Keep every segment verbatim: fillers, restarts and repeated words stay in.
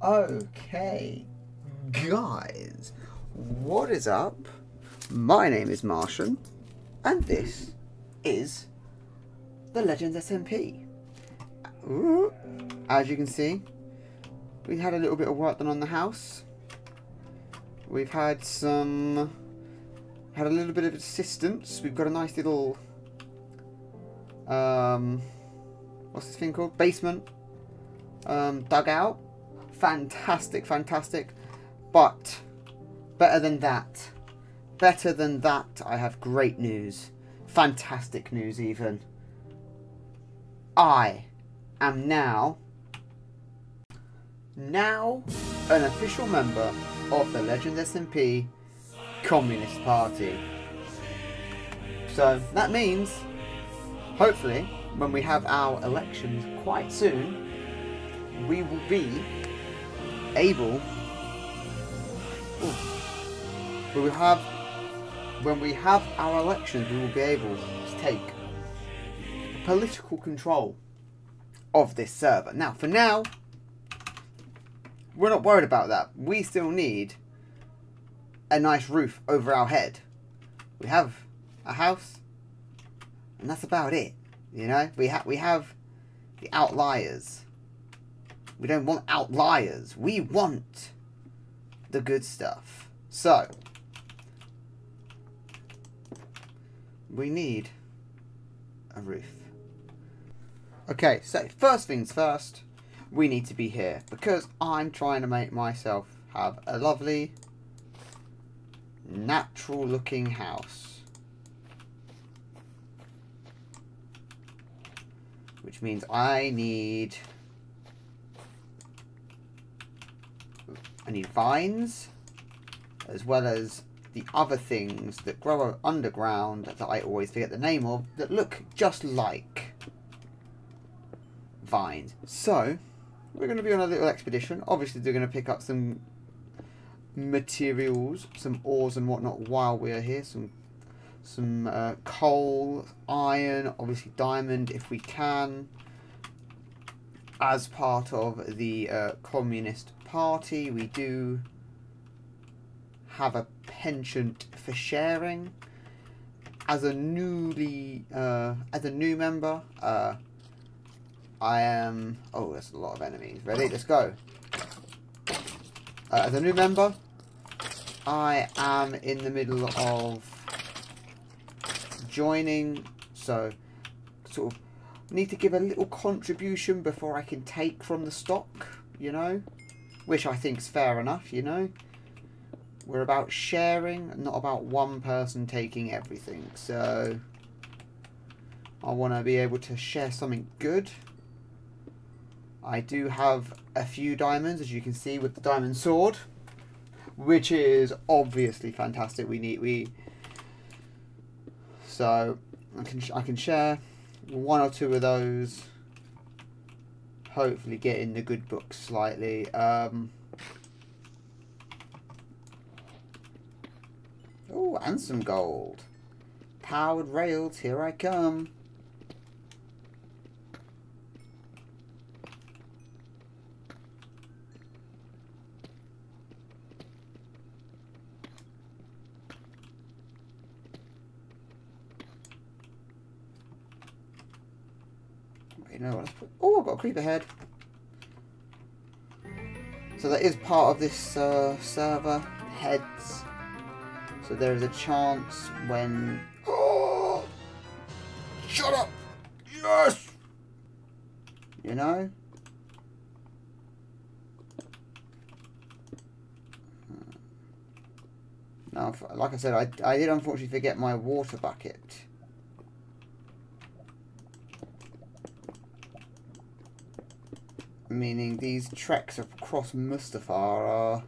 Okay, guys, what is up? My name is Martian, and this is the Legend S M P. As you can see, we had a little bit of work done on the house. We've had some, had a little bit of assistance. We've got a nice little, um, what's this thing called? Basement, um, dugout. Fantastic, fantastic, but better than that, better than that, I have great news, fantastic news even. I am now, now an official member of the Legend S M P Communist Party. So that means, hopefully, when we have our elections quite soon, we will be able ooh, we will have when we have our elections we will be able to take political control of this server. Now for now we're not worried about that. We still need a nice roof over our head. We have a house and that's about it, you know. We have we have the outliers. We don't want outliers. We want the good stuff. So, we need a roof. Okay, so first things first, we need to be here because I'm trying to make myself have a lovely, natural looking house. Which means I need... I need vines, as well as the other things that grow underground that I always forget the name of, that look just like vines. So, we're going to be on a little expedition. Obviously, they're going to pick up some materials, some ores and whatnot while we're here. Some, some uh, coal, iron, obviously diamond if we can, as part of the uh, Communist Party. We do have a penchant for sharing. As a newly uh, as a new member, uh, I am oh that's a lot of enemies. Ready? Let's go. Uh, as a new member, I am in the middle of joining, so sort of need to give a little contribution before I can take from the stock, you know. Which I think's fair enough, you know. We're about sharing, not about one person taking everything. So I want to be able to share something good. I do have a few diamonds, as you can see, with the diamond sword, which is obviously fantastic. We need we. So I can I can share one or two of those. Hopefully get in the good books slightly. Um, oh, and some gold. Powered rails, here I come. You know what? Oh, I've got a creeper head. So that is part of this uh, server heads. So there is a chance when. Oh! Shut up! Yes! You know? Now, like I said, I, I did unfortunately forget my water bucket. Meaning these treks across Mustafar are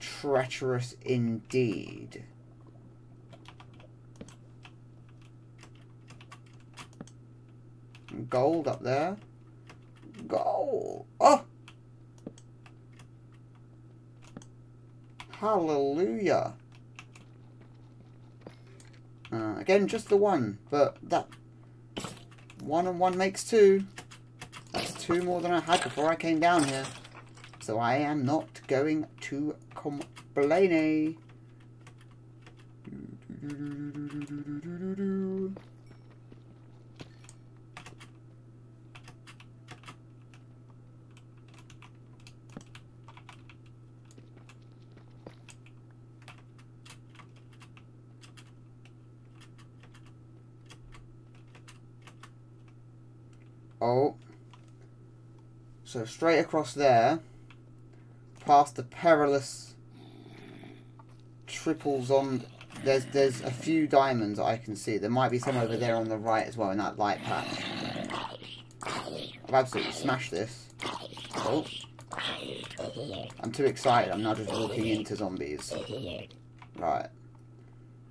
treacherous indeed. Gold up there. Gold! Oh! Hallelujah! Uh, again, just the one, but that one and one makes two. two more than I had before I came down here. So I am not going to complain. Oh, so straight across there, past the perilous triples on. There's there's a few diamonds I can see. There might be some over there on the right as well in that light patch. I've absolutely smashed this. Oh, I'm too excited. I'm now just walking into zombies. Right,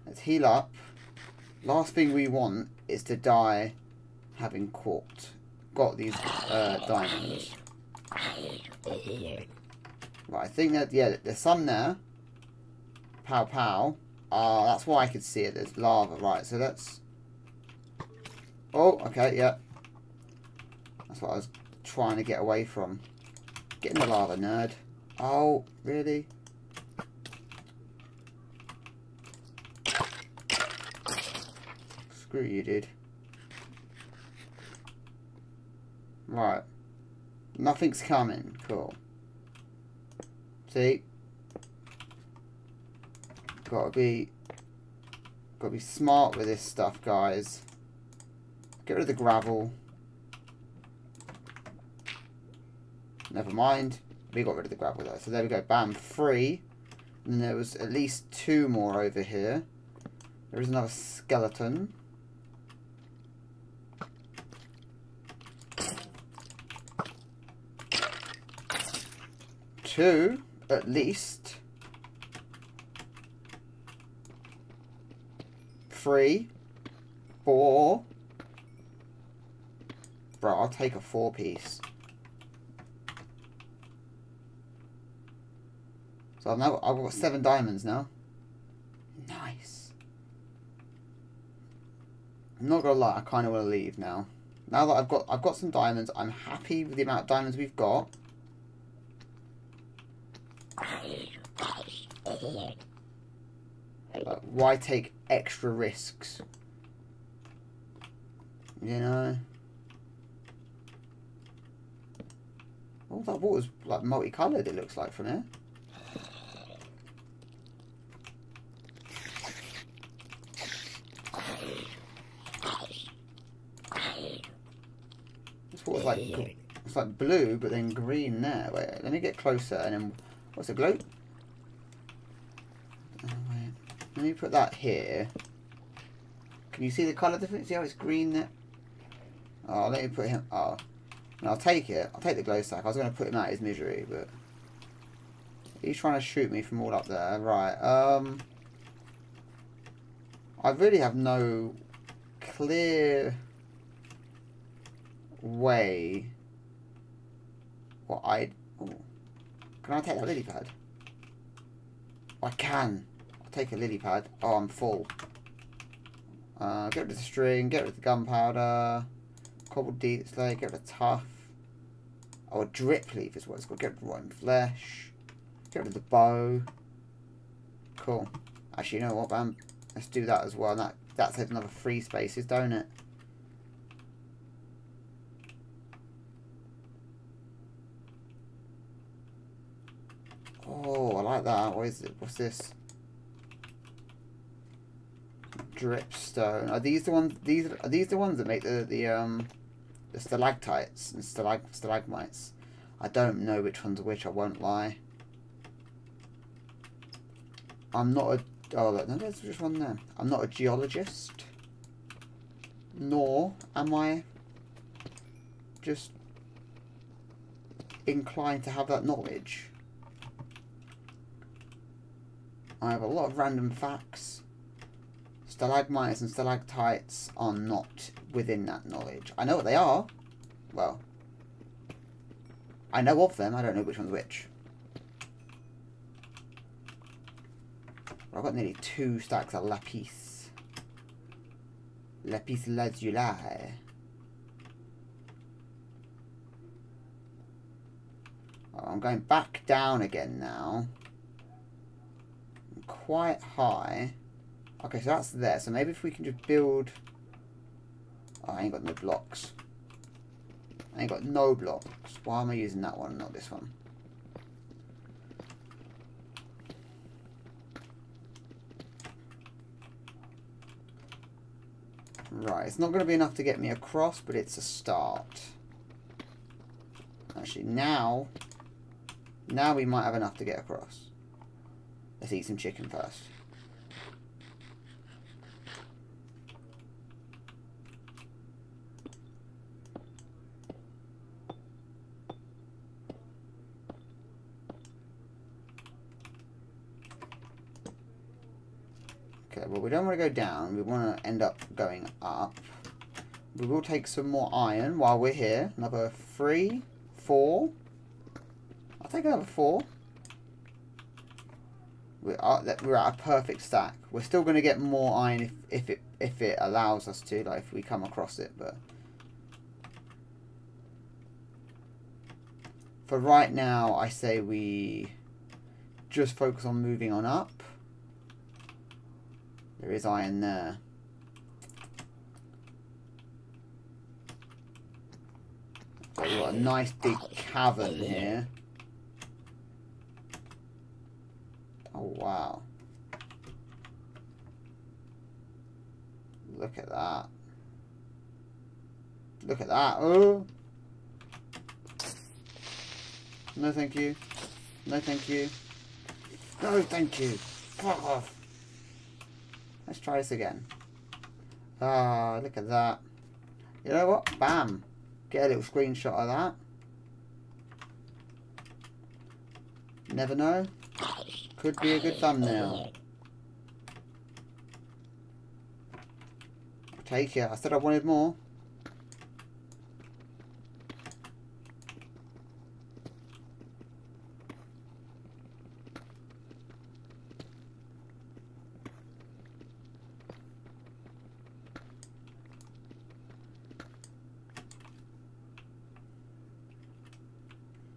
let's heal up. Last thing we want is to die having caught. Got these uh, diamonds. Right, I think that, yeah, there's some there. Pow pow. Ah, uh, that's why I could see it. There's lava. Right, so that's... Oh, okay, yeah. That's what I was trying to get away from. Get in the lava, nerd. Oh, really? Screw you, dude. Right. Nothing's coming. Cool. See? Gotta be... Gotta be smart with this stuff, guys. Get rid of the gravel. Never mind. We got rid of the gravel, though. So there we go. Bam. Free. And there was at least two more over here. There is another skeleton. Two, at least. Three. Four. Bro, I'll take a four piece. So I've now I've got seven diamonds now. Nice. I'm not gonna lie, I kinda wanna leave now. Now that I've got I've got some diamonds, I'm happy with the amount of diamonds we've got. But why take extra risks? You know? All that water's like multicoloured, it looks like from here. This water's like, it's like blue but then green there. Wait, let me get closer and then what's it glow? Let me put that here. Can you see the colour difference? See how it's green there? Oh, let me put him... Oh. No, I'll take it. I'll take the glow sack. I was going to put him out of his misery, but... He's trying to shoot me from all up there. Right, um... I really have no clear way what I... Oh. Can I take that lily pad? I can. Take a lily pad. Oh, I'm full. Uh, get rid of the string. Get rid of the gunpowder. Cobbled deep slate. Get rid of tough. Oh, a drip leaf is what it's called. Get rid of rotten flesh. Get rid of the bow. Cool. Actually, you know what, man? Let's do that as well. That that saves another three spaces, don't it? Oh, I like that. What is it? What's this? Dripstone. Are these the ones? These are these the ones that make the the um the stalactites and stalag stalagmites. I don't know which ones are which. I won't lie. I'm not a oh look, no, there's just one there. I'm not a geologist. Nor am I just inclined to have that knowledge. I have a lot of random facts. Stalagmites and stalactites are not within that knowledge. I know what they are. Well, I know of them. I don't know which one's which. I've got nearly two stacks of lapis. Lapis lazuli. I'm going back down again now. I'm quite high. Okay, so that's there. So maybe if we can just build... Oh, I ain't got no blocks. I ain't got no blocks. Why am I using that one, not this one? Right, it's not going to be enough to get me across, but it's a start. Actually, now... Now we might have enough to get across. Let's eat some chicken first. Okay, well, we don't want to go down. We want to end up going up. We will take some more iron while we're here. Another three, four... I'll take another four. We're at, we're at a perfect stack. We're still going to get more iron if, if it if it allows us to, like if we come across it. But for right now, I say we just focus on moving on up. There is iron there. We've got a nice big cavern here. Oh, wow. Look at that. Look at that. Oh. No, thank you. No, thank you. No, thank you. Fuck off. Let's try this again. Ah, look at that. You know what? Bam. Get a little screenshot of that. Never know. Could be a good thumbnail. I'll take it. I said I wanted more.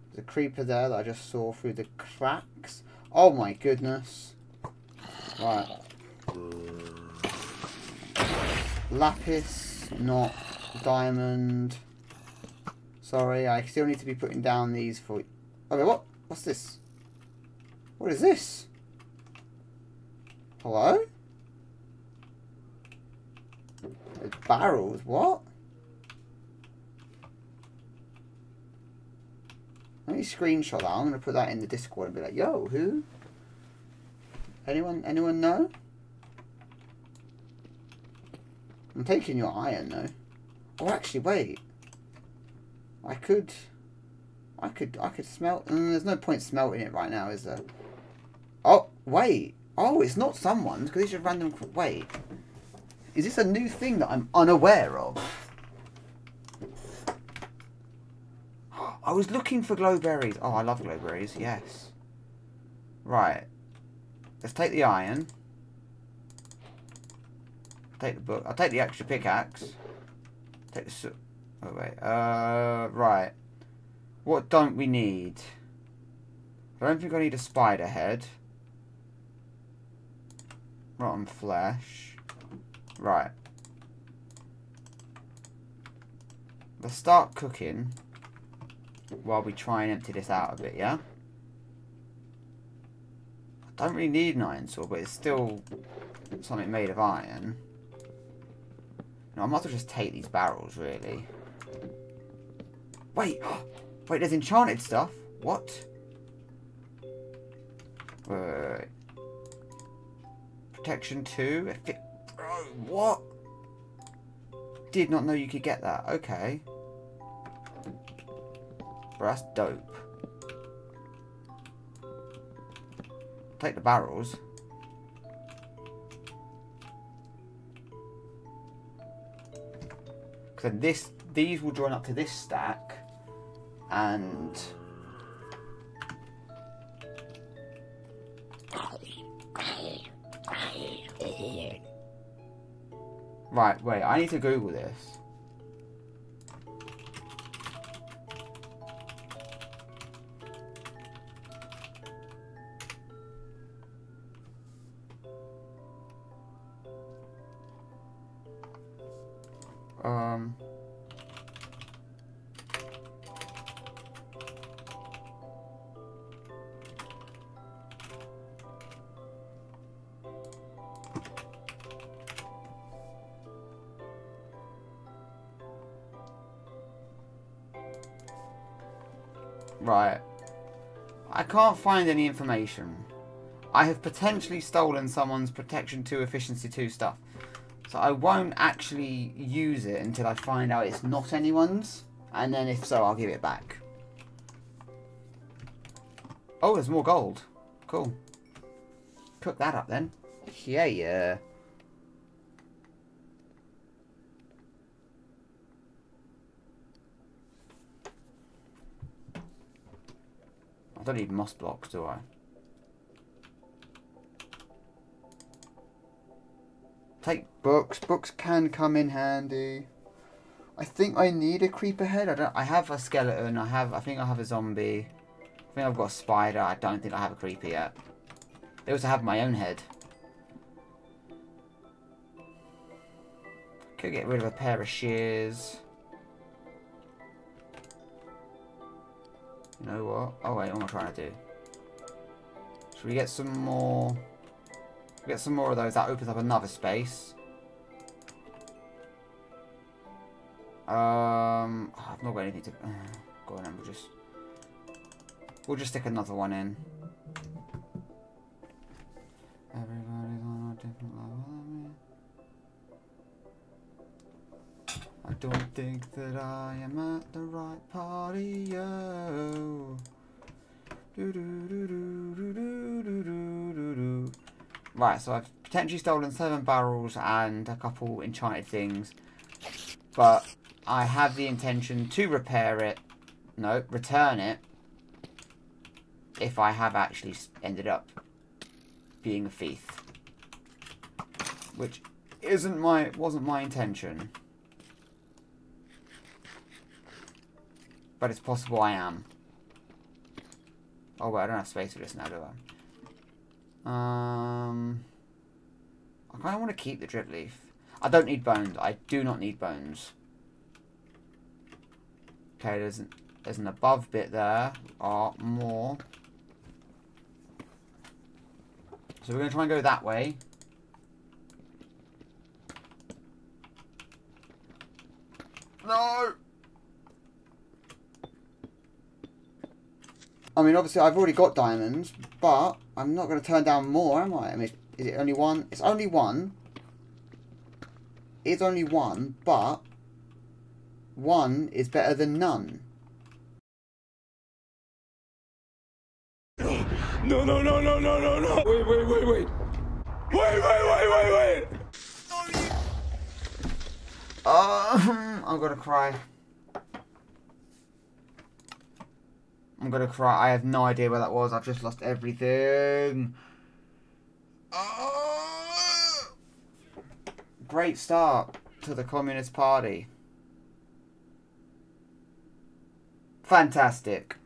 There's a creeper there that I just saw through the cracks. Oh my goodness. Right. Lapis, not diamond. Sorry, I still need to be putting down these for... Okay, what? What's this? What is this? Hello? Those barrels, what? Let me screenshot that. I'm going to put that in the Discord and be like, yo, who? Anyone anyone know? I'm taking your iron, though. Oh, actually, wait. I could... I could I could smelt... Mm, there's no point smelting it right now, is there? Oh, wait. Oh, it's not someone's, because it's just random... Wait. Is this a new thing that I'm unaware of? I was looking for glowberries. Oh, I love glowberries, yes. Right. Let's take the iron. Take the book. I'll take the extra pickaxe. Take the... Su oh, wait. Uh, right. What don't we need? I don't think I need a spider head. Rotten flesh. Right. Let's start cooking. While we try and empty this out a bit, yeah? I don't really need an iron sword, but it's still something made of iron. No, I might as well just take these barrels, really. Wait! Wait, there's enchanted stuff! What? Wait, wait, wait. Protection two? If it... Bro, what? Did not know you could get that. Okay. Bro, that's dope. Take the barrels. Because this, these will join up to this stack, and right. Wait, I need to Google this. Right. I can't find any information. I have potentially stolen someone's Protection two, Efficiency two stuff. So I won't actually use it until I find out it's not anyone's. And then if so, I'll give it back. Oh, there's more gold. Cool. Cook that up then. Yeah, yeah. I don't need moss blocks, do I? Take books. Books can come in handy. I think I need a creeper head. I don't. I have a skeleton. I have. I think I have a zombie. I think I've got a spider. I don't think I have a creeper yet. I also have my own head. Could get rid of a pair of shears. You know what? Oh wait, what am I trying to do? Should we get some more? Get some more of those. That opens up another space. Um, I've not got anything to. Uh, go on, and we'll just we'll just stick another one in. Everybody's on a different level. I don't think that I am at the right party. Yo. Do do do do do do do do do. Right, so I've potentially stolen seven barrels and a couple enchanted things. But I have the intention to repair it. No, return it. If I have actually ended up being a thief. Which isn't my, wasn't my intention. But it's possible I am. Oh, wait, I don't have space for this now, do I? Um, I kind of want to keep the drip leaf. I don't need bones. I do not need bones. Okay, there's an, there's an above bit there. Or oh, more. So we're going to try and go that way. No! I mean, obviously, I've already got diamonds, but I'm not going to turn down more, am I? I mean, is it only one? It's only one. It's only one, but one is better than none. No, no, no, no, no, no, no. Wait, wait, wait, wait. Wait, wait, wait, wait, wait. Um, I'm going to cry. I'm gonna cry. I have no idea where that was. I've just lost everything. Oh! Great start to the Communist Party. Fantastic.